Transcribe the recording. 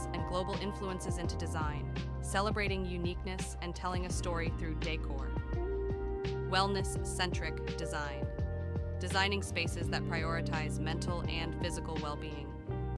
styles and global influences into design, celebrating uniqueness and telling a story through decor. Wellness-centric design, designing spaces that prioritize mental and physical well-being.